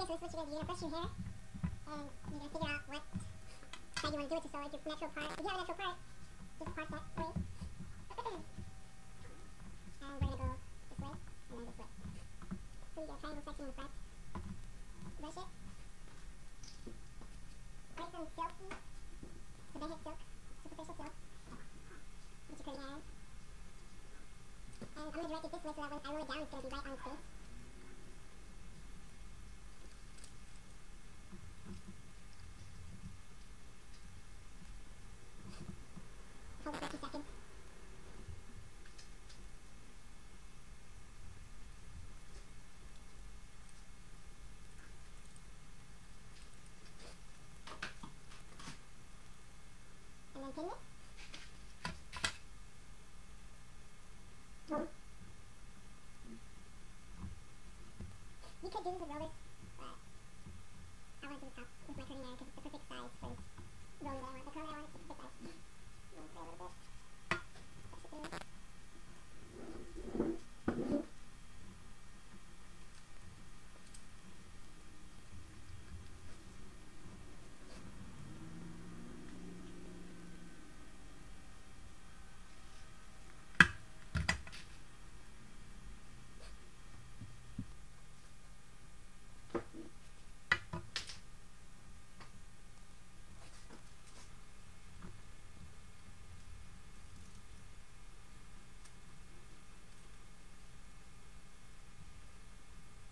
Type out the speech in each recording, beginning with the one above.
guess that's what you're going to do. You're going to brush your hair, and you're going to figure out what side you want to do it to, so like your natural part. If you have a natural part, just part that way. And we're going to go this way, and then this way. So you get a triangle section in the front. Brush it. White some silk. The basic silk. Superficial silk. Which you couldn't have. And I'm going to direct it this way so that when I roll it down, it's going to be right on its face. Hold it for a few seconds. And then pin it. You could do this with rollers, but I want to do the top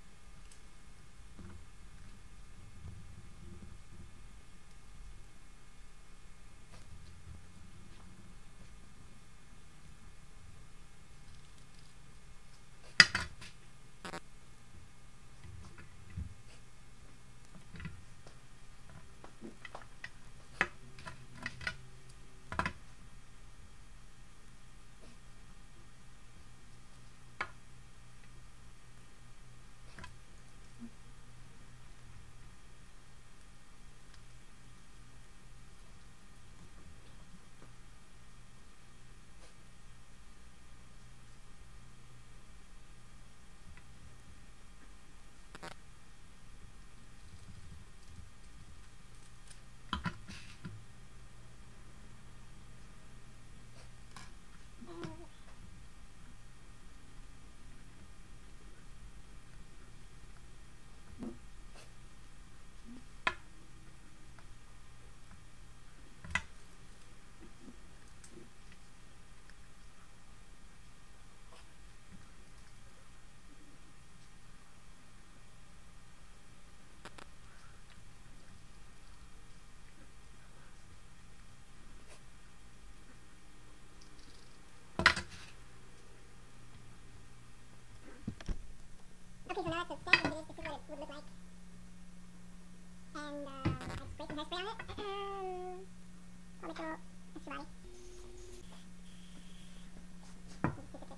with my curling iron because it's the perfect size for rolling that I want. The curling I want is the perfect size. I'm going to spray a little bit. Brush it through. So now it's a stack of videos to see what it would look like. And I just spray some hairspray on it. I'll make a little extra body. Just take a tip off.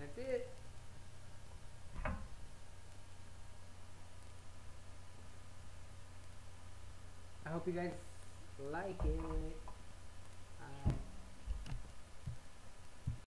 That's it. I hope you guys like it.